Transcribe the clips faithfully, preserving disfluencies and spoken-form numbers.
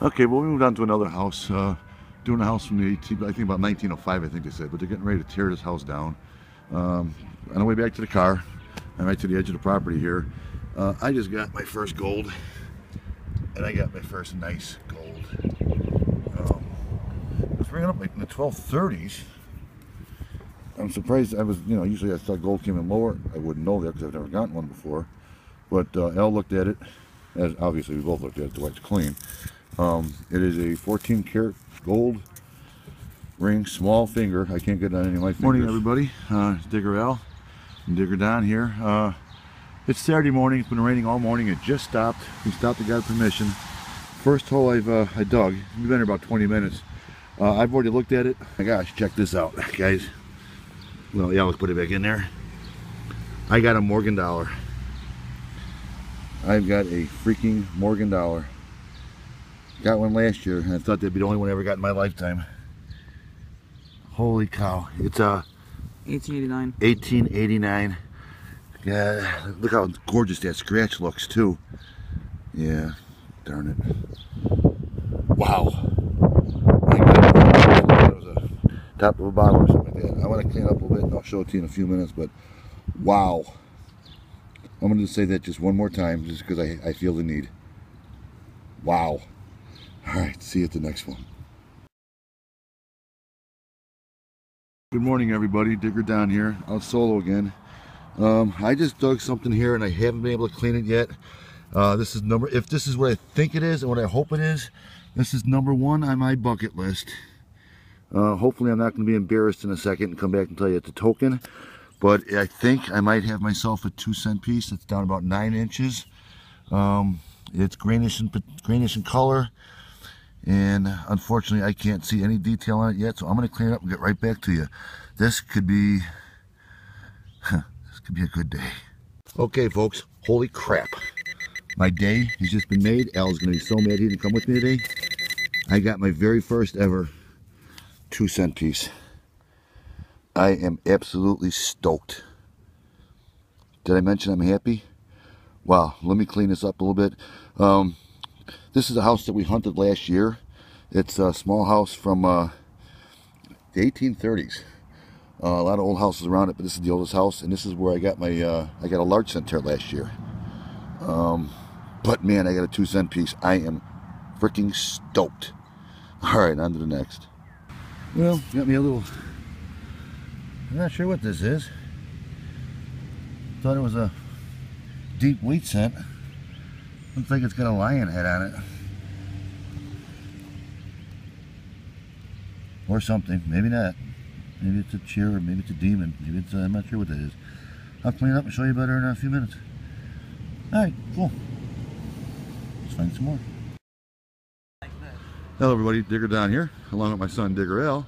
Okay, well, we moved on to another house, uh, doing a house from the eighteen, I think about nineteen oh five, I think they said, but they're getting ready to tear this house down. Um, on the way back to the car, I'm right to the edge of the property here. Uh, I just got my first gold, and I got my first nice gold. Um, I was bringing up like in the twelve thirties. I'm surprised. I was, you know, usually I thought gold came in lower. I wouldn't know that because I've never gotten one before. But uh, Al looked at it, as obviously we both looked at it to wipe clean. Um, it is a fourteen karat gold ring, small finger. I can't get on any of my fingers. Morning, everybody. Uh, it's Digger Al and Digger Don here. Uh, it's Saturday morning. It's been raining all morning. It just stopped. We stopped. I got permission. First hole I've uh, I dug. We've been here about twenty minutes. Uh, I've already looked at it. Oh my gosh, check this out, guys. Well, yeah, let's put it back in there. I got a Morgan dollar. I've got a freaking Morgan dollar. Got one last year, and I thought that'd be the only one I ever got in my lifetime. Holy cow! It's a eighteen eighty-nine. eighteen eighty-nine. Yeah, look how gorgeous that scratch looks too. Yeah, darn it. Wow. I got it. It was a top of a bottle or something. I want to clean up a little bit and I'll show it to you in a few minutes, but wow. I'm going to say that just one more time just because I, I feel the need. Wow. Alright, see you at the next one. Good morning, everybody. Digger Don here. Out solo again. Um, I just dug something here and I haven't been able to clean it yet. Uh, this is number, if this is what I think it is and what I hope it is, this is number one on my bucket list. Uh, hopefully I'm not going to be embarrassed in a second and come back and tell you it's a token, but I think I might have myself a two cent piece that's down about nine inches. Um, it's greenish in, greenish in color, and unfortunately I can't see any detail on it yet, so I'm going to clean it up and get right back to you. This could be, huh, this could be a good day. Okay, folks, holy crap. My day has just been made. Al's going to be so mad he didn't come with me today. I got my very first ever two cent piece. I am absolutely stoked. Did I mention I'm happy? Wow, let me clean this up a little bit. Um, this is a house that we hunted last year. It's a small house from uh, the eighteen thirties. Uh, a lot of old houses around it, but this is the oldest house, and this is where I got my, uh, I got a large cent here last year. Um, but man, I got a two cent piece. I am freaking stoked. All right, on to the next. Well, got me a little, I'm not sure what this is. Thought it was a deep wheat cent. Looks like it's got a lion head on it. Or something, maybe not. Maybe it's a cheer, or maybe it's a demon. Maybe it's, a, I'm not sure what that is. I'll clean it up and show you better in a few minutes. All right, cool. Let's find some more. Hello everybody, Digger Don here, along with my son Digger Al,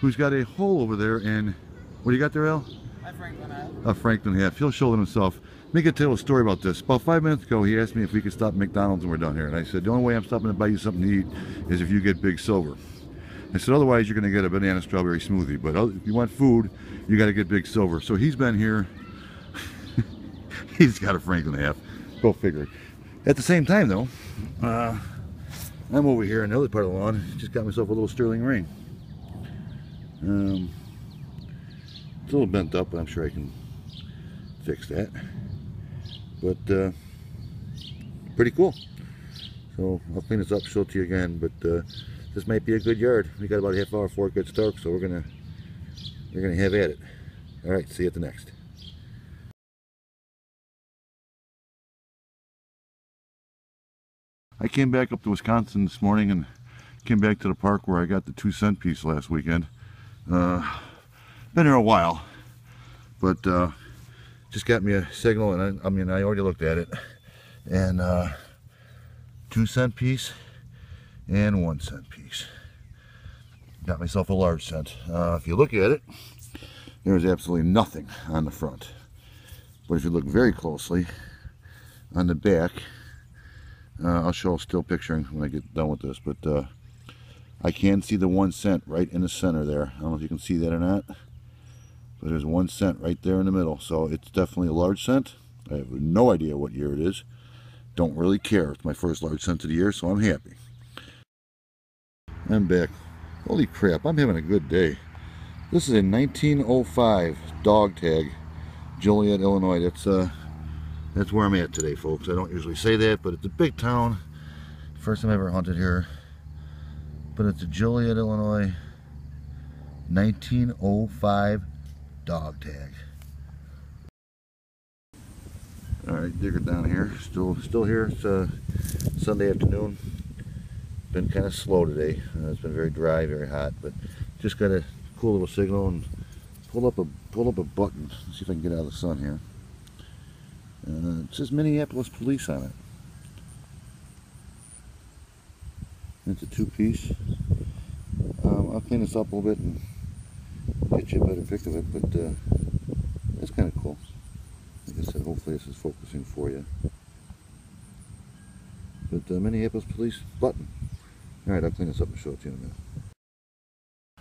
who's got a hole over there in, what do you got there, Al? A Franklin half. A Franklin half. He'll show it himself. Make a tell a story about this. About five minutes ago, he asked me if we could stop at McDonald's when we're done here, and I said, the only way I'm stopping to buy you something to eat is if you get big silver. I said, otherwise you're going to get a banana strawberry smoothie, but if you want food, you got to get big silver. So he's been here, he's got a Franklin half. Go figure. At the same time though, uh, I'm over here in the other part of the lawn. Just got myself a little sterling ring. Um, it's a little bent up, but I'm sure I can fix that. But uh, pretty cool. So I'll clean this up, show it to you again. But uh, this might be a good yard. We got about a half hour for a good start, so we're gonna we're gonna have at it. All right, see you at the next. I came back up to Wisconsin this morning and came back to the park where I got the two cent piece last weekend. Uh, been here a while, but uh, just got me a signal, and I, I mean, I already looked at it. And uh, two cent piece and one cent piece. Got myself a large cent. Uh, if you look at it, there's absolutely nothing on the front. But if you look very closely on the back, Uh, I'll show a still picturing when I get done with this, but uh, I can see the one cent right in the center there. I don't know if you can see that or not, but there's one cent right there in the middle, so it's definitely a large cent. I have no idea what year it is. Don't really care. It's my first large cent of the year, so I'm happy. I'm back. Holy crap, I'm having a good day. This is a nineteen oh five dog tag, Joliet, Illinois. That's uh, that's where I'm at today, folks. I don't usually say that, but it's a big town. First time I ever hunted here. But it's a Joliet, Illinois nineteen oh five dog tag. Alright, Digger Don here. Still still here. It's uh, Sunday afternoon. Been kind of slow today. Uh, it's been very dry, very hot, but just got a cool little signal and pulled up a pulled up a button. Let's see if I can get out of the sun here. Uh, it says Minneapolis Police on it. It's a two-piece. Um, I'll clean this up a little bit and get you a better pick of it, but uh, it's kind of cool. Like I said, hopefully this is focusing for you. But uh, Minneapolis Police button. All right, I'll clean this up and show it to you in a minute.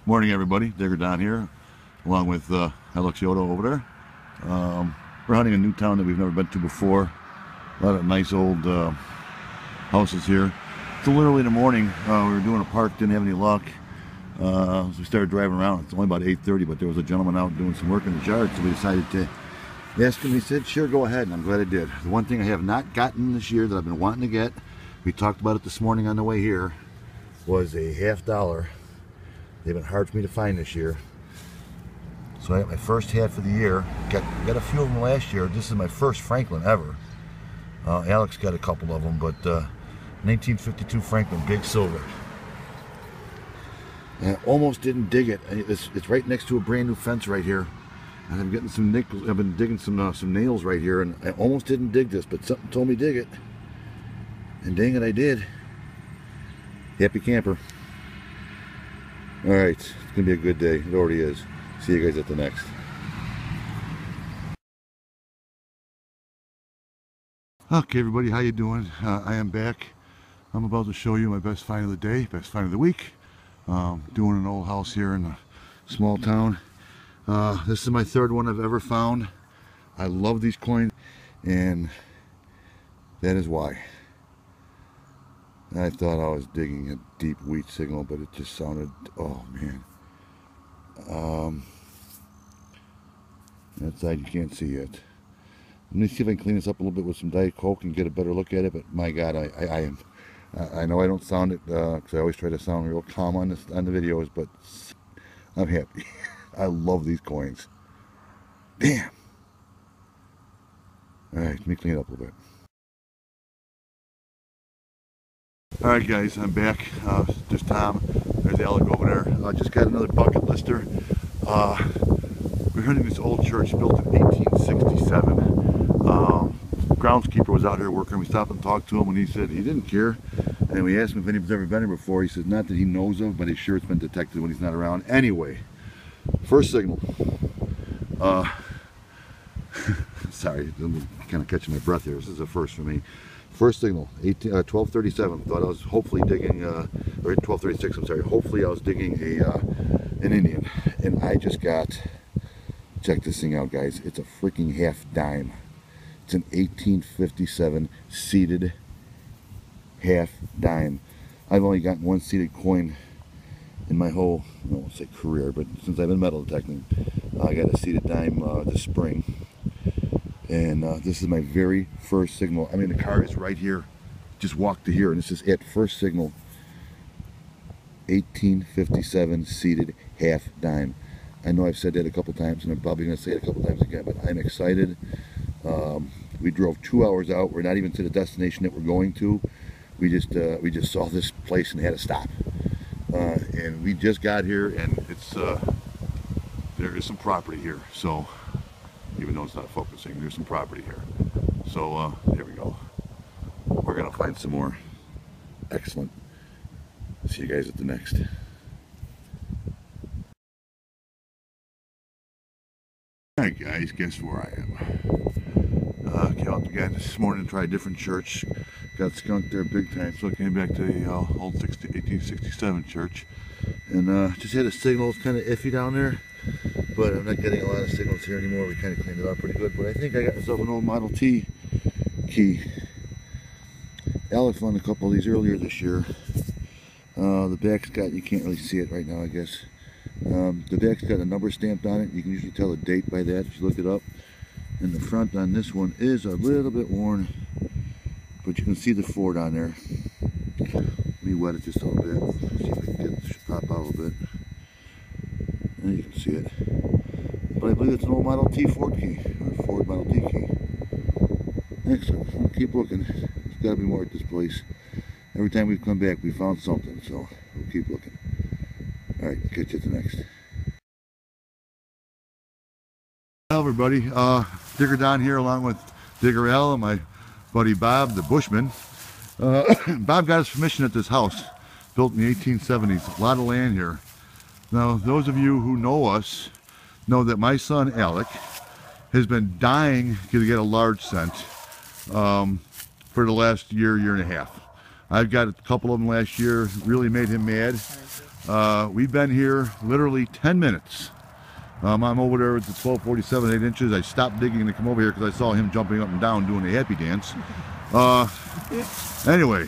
Morning, everybody. Digger Don here, along with uh, Alex Yodo over there. Um, we're hunting a new town that we've never been to before. A lot of nice old uh, houses here. So literally in the morning, uh, we were doing a park, didn't have any luck. Uh, so we started driving around. It's only about eight thirty, but there was a gentleman out doing some work in his yard, so we decided to asked him. He said, sure, go ahead, and I'm glad I did. The one thing I have not gotten this year that I've been wanting to get, we talked about it this morning on the way here, was a half dollar. They've been hard for me to find this year. So I got my first half of the year. Got, got a few of them last year. This is my first Franklin ever. Uh, Alex got a couple of them, but uh, nineteen fifty-two Franklin, big silver. And I almost didn't dig it. It's, it's right next to a brand new fence right here. And I'm getting some nickels. I've been digging some uh, some nails right here, and I almost didn't dig this, but something told me dig it, and dang it, I did. Happy camper. All right, it's gonna be a good day. It already is. See you guys at the next. Okay, everybody, how you doing? Uh, I am back. I'm about to show you my best find of the day, best find of the week. Um, doing an old house here in a small town. Uh, this is my third one I've ever found. I love these coins, and that is why. I thought I was digging a deep wheat signal, but it just sounded, oh man. Um, that side you can't see yet. Let me see if I can clean this up a little bit with some Diet Coke and get a better look at it, but my God, I, I, I am. I, I know I don't sound it, because uh, I always try to sound real calm on, this, on the videos, but I'm happy. I love these coins. Damn. Alright, let me clean it up a little bit. Alright guys, I'm back. Uh, just Tom. There's Alec over there. I uh, just got another bucket lister. Uh, we're hunting this old church built in eighteen sixty-seven. Um, groundskeeper was out here working. We stopped and talked to him, and he said he didn't care. And we asked him if anybody's ever been here before. He said not that he knows of, but he's sure it's been detected when he's not around. Anyway. First signal. Uh, sorry, I'm kind of catching my breath here. This is a first for me. First signal, twelve thirty-seven. Thought I was hopefully digging, uh, or twelve thirty-six. I'm sorry. Hopefully, I was digging a uh, an Indian, and I just got. Check this thing out, guys. It's a freaking half dime. It's an eighteen fifty-seven seated half dime. I've only gotten one seated coin in my whole, I don't want to say career, but since I've been metal detecting, uh, I got a seated dime uh, this spring. And uh, this is my very first signal. I mean, the car is right here. Just walked to here, and this is it. First signal, eighteen fifty-seven seated half dime. I know I've said that a couple times, and I'm probably going to say it a couple times again, but I'm excited. Um, we drove two hours out. We're not even to the destination that we're going to. We just, uh, we just saw this place and had to stop. Uh, and we just got here, and it's uh, there is some property here. So even though it's not focusing, there's some property here. So uh, here we go. We're gonna find some more. Excellent. See you guys at the next. All right, guys. Guess where I am? Uh, came out again this morning. Tried a different church. Got skunked there big time, so I came back to the uh, old eighteen sixty-seven church, and uh, just had a signal. It's kind of iffy down there, but I'm not getting a lot of signals here anymore. We kind of cleaned it up pretty good, but I think I got myself an old Model T key. Alec found a couple of these earlier this year. Uh, the back's got, you can't really see it right now, I guess. Um, the back's got a number stamped on it. You can usually tell a date by that if you look it up. And the front on this one is a little bit worn, but you can see the Ford on there. Let me wet it just a little bit. See if I can get it to pop out a little bit. And you can see it. But I believe it's an old Model T Ford key, or Ford Model T key. Excellent. I'll keep looking. There's got to be more at this place. Every time we've come back, we found something, so we'll keep looking. All right, catch you at the next. Hello, everybody. Uh, Digger Don here, along with Digger Al and my buddy Bob, the Bushman. Uh, Bob got his permission at this house, built in the eighteen seventies. A lot of land here. Now, those of you who know us know that my son Alec has been dying to get a large cent um, for the last year, year and a half. I've got a couple of them last year, really made him mad. Uh, we've been here literally ten minutes. Um, I'm over there with the twelve forty-seven, eight inches. I stopped digging to come over here because I saw him jumping up and down doing a happy dance. Uh, anyway,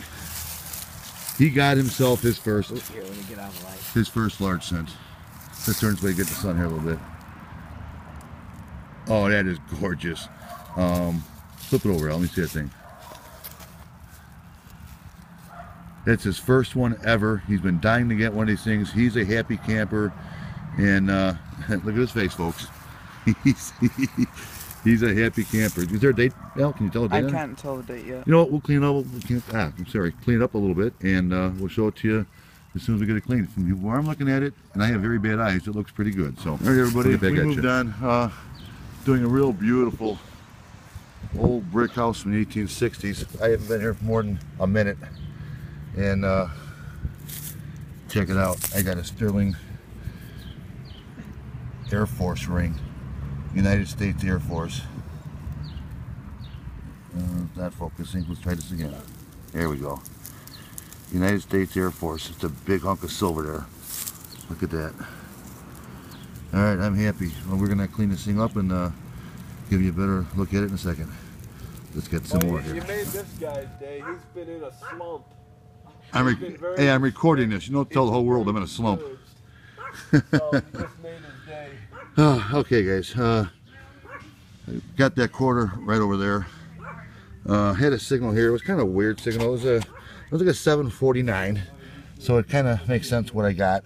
he got himself his first, here, let me get out of the light. his first large cent. This turns way to get the sun here a little bit. Oh, that is gorgeous. Um, flip it over, let me see that thing. That's his first one ever. He's been dying to get one of these things. He's a happy camper. And uh, look at his face, folks. He's, he's a happy camper. Is there a date, Al? Can you tell the date? I can't tell the date yet. You know what? We'll clean up. We'll clean up ah, I'm sorry. Clean it up a little bit, and uh, we'll show it to you as soon as we get it cleaned. From where I'm looking at it, and I have very bad eyes, it looks pretty good. So, all right, everybody. We'll we moved you. on. Uh, doing a real beautiful old brick house from the eighteen sixties. I haven't been here for more than a minute. And uh, check it out. I got a Sterling Air Force ring, United States Air Force. Uh, not focusing. Let's try this again. There we go. United States Air Force. It's a big hunk of silver there. Look at that. All right, I'm happy. Well, we're gonna clean this thing up and uh, give you a better look at it in a second. Let's get some oh, more you, here. You made this guy's day. He's been in a slump. I'm re hey, I'm recording this. You don't tell the whole world I'm in a slump. Oh, okay, guys. Uh, got that quarter right over there. Uh, had a signal here. It was kind of a weird signal. It was, a, it was like a seven forty-nine, so it kind of makes sense what I got.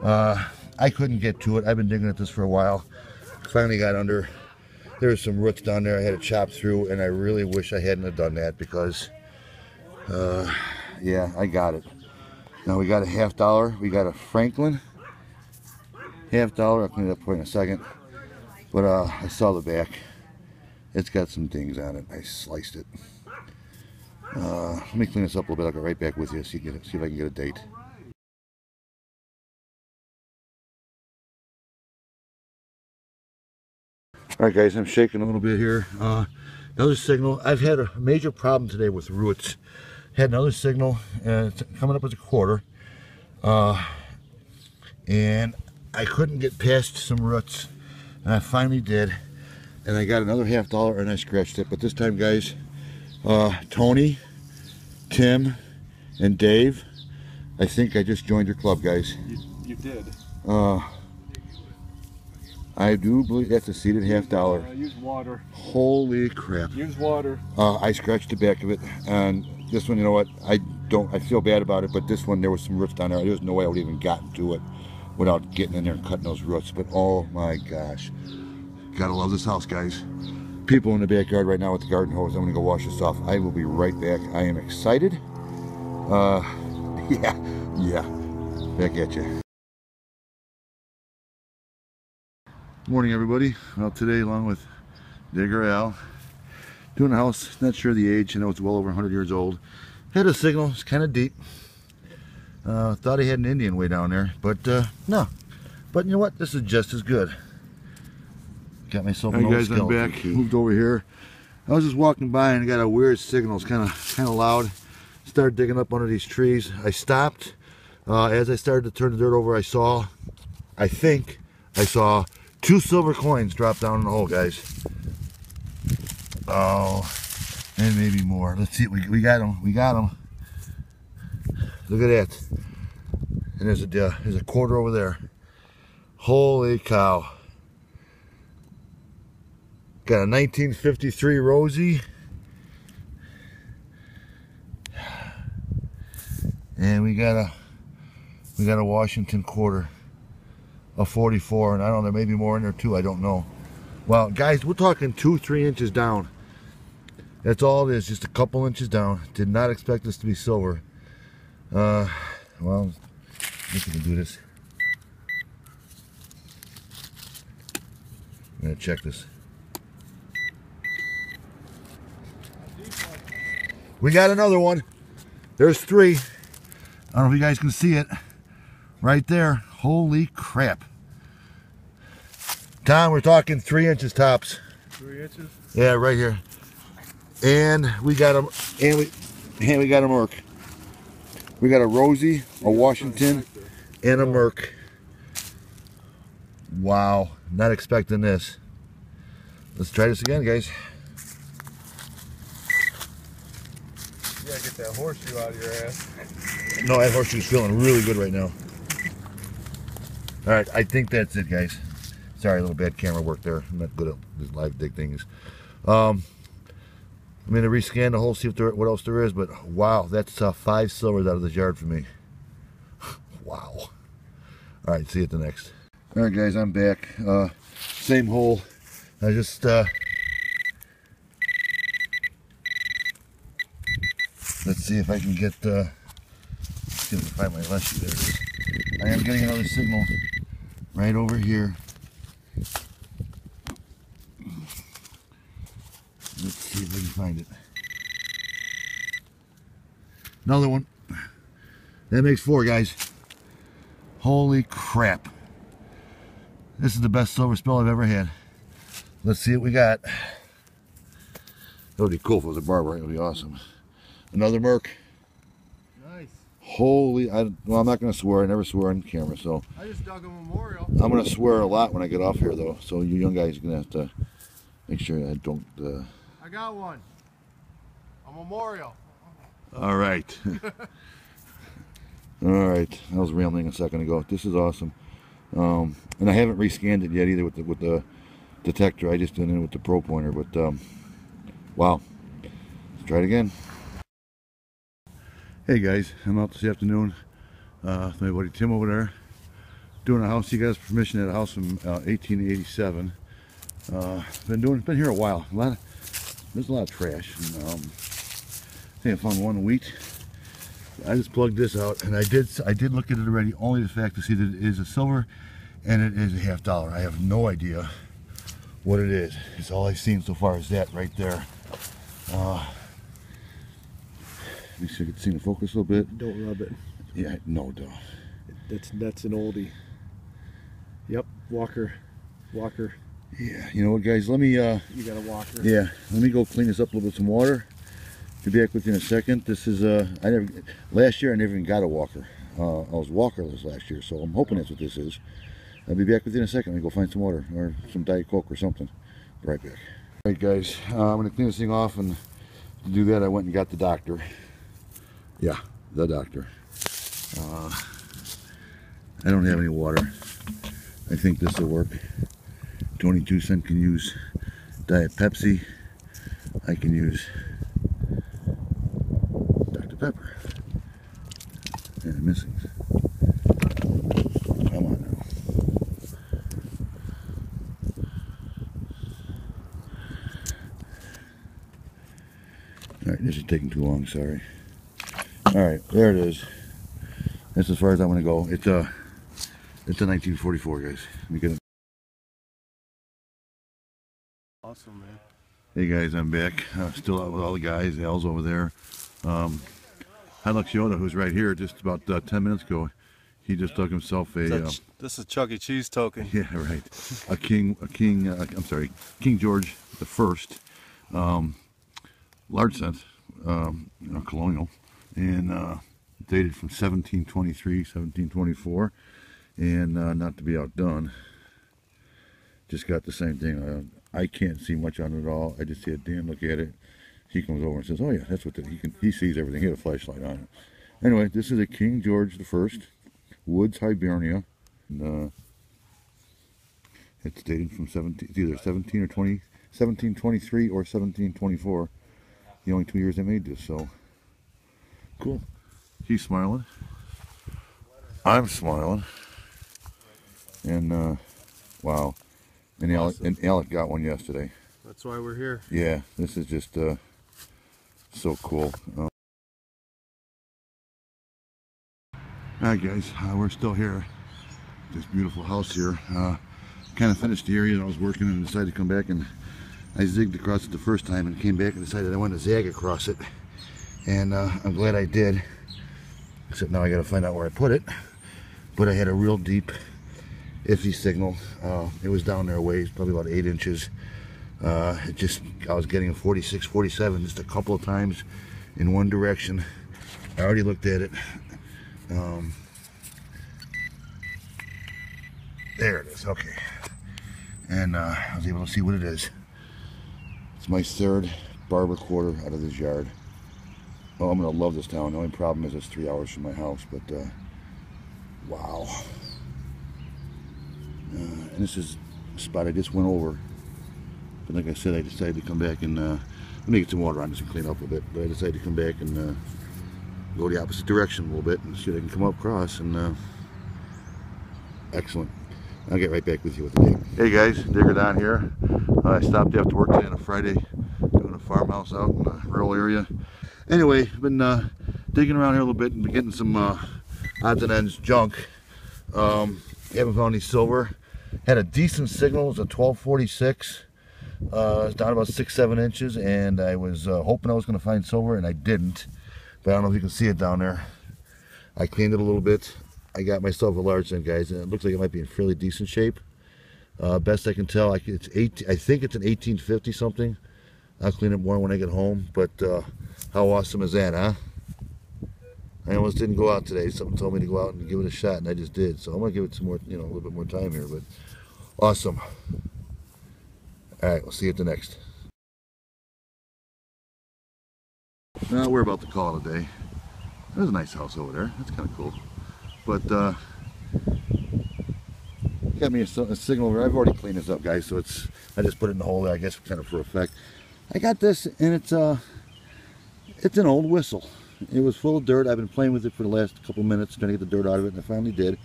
Uh, I couldn't get to it. I've been digging at this for a while. Finally got under. There was some roots down there I had to chop through, and I really wish I hadn't have done that because... Uh, yeah, I got it. Now we got a half dollar. We got a Franklin half dollar. I'll clean it up for you in a second. But uh, I saw the back. It's got some things on it. I sliced it. Uh, let me clean this up a little bit. I'll go right back with you. See, get, see if I can get a date. All right, guys. I'm shaking a little bit here. Uh, another signal. I've had a major problem today with roots. Had another signal, and it's coming up as a quarter, uh, and I couldn't get past some roots, and I finally did, and I got another half dollar, and I scratched it. But this time, guys, uh, Tony, Tim, and Dave, I think I just joined your club, guys. You, you did. Uh, I do believe that's a seated half dollar. Uh, use water. Holy crap. Use water. Uh, I scratched the back of it, and this one, you know what, I don't, I feel bad about it, but this one, there was some roots down there. There was no way I would have even gotten to it without getting in there and cutting those roots. But oh my gosh, gotta love this house, guys. People in the backyard right now with the garden hose. I'm gonna go wash this off. I will be right back. I am excited. Uh, yeah, yeah, back at you. Morning, everybody. Well, today, along with Digger Al, doing a house, not sure the age, I know it's well over a hundred years old. Had a signal, it's kind of deep. Uh, thought I had an Indian way down there, but uh, no. But you know what, this is just as good. Got myself an old skeleton. All right, guys, I'm back, moved over here. I was just walking by and I got a weird signal, it's kind of kind of loud. Started digging up under these trees. I stopped. Uh, as I started to turn the dirt over, I saw, I think, I saw two silver coins drop down in the hole, guys. Oh, and maybe more. Let's see. We, we got them. We got them. Look at that. And there's a, uh, there's a quarter over there. Holy cow. Got a nineteen fifty-three Rosie. And we got a we got a Washington quarter, a forty-four, and I don't know, maybe more in there too, I don't know. Well, guys, we're talking two, three inches down. That's all it is, just a couple inches down. Did not expect this to be silver. Uh, well, I think we can do this. I'm gonna check this. We got another one. There's three. I don't know if you guys can see it. Right there. Holy crap. Tom, we're talking three inches tops. Three inches? Yeah, right here. And we got a and we and we got a Merck. We got a Rosie, a Washington, and a Merck. Wow. Not expecting this. Let's try this again, guys. You gotta get that horseshoe out of your ass. No, that horseshoe's feeling really good right now. Alright, I think that's it, guys. Sorry, a little bad camera work there. I'm not good at these live dig things. Um, I'm going to rescan the hole, see if there, what else there is, but wow, that's uh, five silvers out of this yard for me. Wow. Alright, see you at the next. Alright, guys, I'm back. Uh, same hole. I just... Uh, Let's see if I can get, uh, let's see if I can find my lesson. There it is. I am getting another signal right over here. Let's see if I can find it. Another one. That makes four, guys. Holy crap. This is the best silver spill I've ever had. Let's see what we got. That would be cool if it was a barber. It would be awesome. Another Merck. Nice. Holy, I, well, I'm not going to swear. I never swear on camera, so. I just dug a memorial. I'm going to swear a lot when I get off here, though. So you young guys are going to have to make sure I don't. Uh... I got one. A memorial. All right. All right. I was rambling a second ago. This is awesome. Um, and I haven't re-scanned it yet either with the, with the detector. I just did it with the pro pointer, but um, wow. Let's try it again. Hey guys, I'm out this afternoon uh, with my buddy Tim over there doing a house. He got his permission at a house from uh, eighteen eighty-seven. Uh, been doing, been here a while. A lot of, there's a lot of trash. And, um, I think I found one wheat. I just plugged this out, and I did. I did look at it already. Only the fact to see that it is a silver, and it is a half dollar. I have no idea what it is. It's all I've seen so far is that right there. Uh, At least I can see the focus a little bit. Don't rub it. Yeah, no, don't. That's, that's an oldie. Yep, walker, walker. Yeah, you know what, guys, let me... Uh, you got a walker. Yeah, let me go clean this up a little bit with some water. Be back with you in a second. This is, uh, I never, last year I never even got a walker. Uh, I was walkerless last year, so I'm hoping that's what this is. I'll be back with you in a second. Let me go find some water or some Diet Coke or something. Be right back. All right, guys, uh, I'm gonna clean this thing off, and to do that I went and got the doctor. Yeah, the doctor. Uh, I don't have any water. I think this will work. twenty-two cent can use Diet Pepsi. I can use Doctor Pepper. And I'm missing. Come on now. Alright, this is taking too long, sorry. All right, there it is. That's as far as I'm gonna go. It's a, it's a nineteen forty-four, guys. Let me get it. Awesome, man. Hey guys, I'm back. Uh, still out with all the guys. Al's over there. Um, Hiluxiona, who's right here, just about uh, ten minutes ago, he just dug himself a. That, um, this is Chuck E. Cheese token. Yeah, right. A king, a king. Uh, I'm sorry, King George the first, um, large cent, um, you know, colonial. And uh, dated from seventeen twenty-three, seventeen twenty-four, and uh, not to be outdone, just got the same thing. Uh, I can't see much on it at all. I just see a Dan look at it. He comes over and says, "Oh yeah, that's what the, he can." He sees everything. He had a flashlight on it. Anyway, this is a King George the first, Woods Hibernia. And, uh, it's dated from seventeen, it's either seventeen or twenty, seventeen twenty-three or seventeen twenty-four. The only two years they made this, so cool. He's smiling. I'm smiling. And uh, wow. And Alec, awesome. and Alec got one yesterday. That's why we're here. Yeah, this is just uh, so cool. Um, Alright guys, uh, we're still here. This beautiful house here. Uh, kind of finished the area that I was working in and decided to come back, and I zigged across it the first time and came back and decided I wanted to zag across it. And uh, I'm glad I did. Except now I gotta find out where I put it. But I had a real deep, iffy signal. Uh, it was down there a ways, probably about eight inches. Uh, it just, I was getting a forty-six, forty-seven just a couple of times in one direction. I already looked at it. Um, there it is, okay. And uh, I was able to see what it is. It's my third barber quarter out of this yard. Oh, I'm gonna love this town. The only problem is it's three hours from my house, but uh, wow. Uh, and this is a spot I just went over. But like I said, I decided to come back and, uh, let me get some water on this and clean up a bit, but I decided to come back and uh, go the opposite direction a little bit and see if I can come up across, and uh, excellent. I'll get right back with you with the dig. Hey guys, Digger Don here. Uh, I stopped after work today on a Friday, doing a farmhouse out in a rural area. Anyway, I've been uh, digging around here a little bit and been getting some uh, odds and ends junk. Um, haven't found any silver. Had a decent signal. It was a twelve forty-six. Uh, it's down about six, seven inches, and I was uh, hoping I was going to find silver, and I didn't. But I don't know if you can see it down there. I cleaned it a little bit. I got myself a large cent, guys, and it looks like it might be in fairly decent shape. Uh, best I can tell, I, it's eight, I think it's an eighteen fifty something. I'll clean it more when I get home, but uh, how awesome is that, huh? I almost didn't go out today. Something told me to go out and give it a shot, and I just did. So I'm gonna give it some more, you know, a little bit more time here, but awesome. All right, we'll see you at the next. Now we're about to call it a day. There's a nice house over there. That's kind of cool. But uh, got me a, a signal over. I've already cleaned this up, guys. So it's, I just put it in the hole there, I guess, kind of for effect. I got this, and it's uh, it's an old whistle. It was full of dirt. I've been playing with it for the last couple minutes, trying to get the dirt out of it, and I finally did.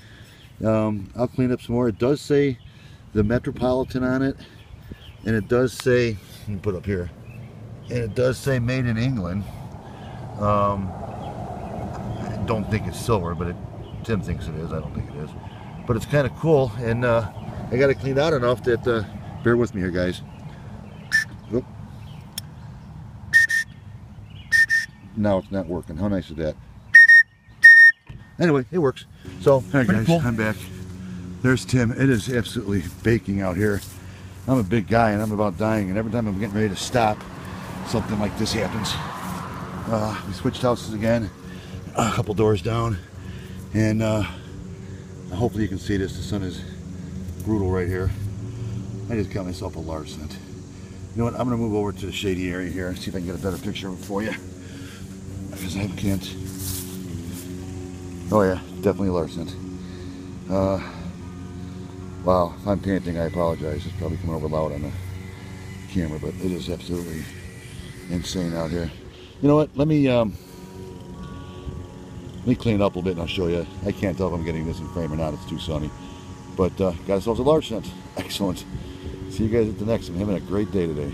Um, I'll clean up some more. It does say the Metropolitan on it, and it does say, let me put it up here, and it does say made in England. Um, I don't think it's silver, but it, Tim thinks it is. I don't think it is, but it's kind of cool, and uh, I got it cleaned out enough that uh, bear with me here, guys. Oop. Now it's not working. How nice is that? Anyway, it works. So, hey guys, cool. I'm back. There's Tim. It is absolutely baking out here. I'm a big guy and I'm about dying, and every time I'm getting ready to stop, something like this happens. Uh, we switched houses again, a couple doors down. And uh, hopefully you can see this. The sun is brutal right here. I just got myself a large cent. You know what? I'm going to move over to the shady area here and see if I can get a better picture of it for you. Because I can't. Oh yeah, definitely a large cent. Uh, wow, if I'm panting, I apologize. It's probably coming over loud on the camera, but it is absolutely insane out here. You know what? Let me... Um, Let me clean it up a little bit and I'll show you. I can't tell if I'm getting this in frame or not. It's too sunny. But uh, got ourselves a large cent. Excellent. See you guys at the next. I'm having a great day today.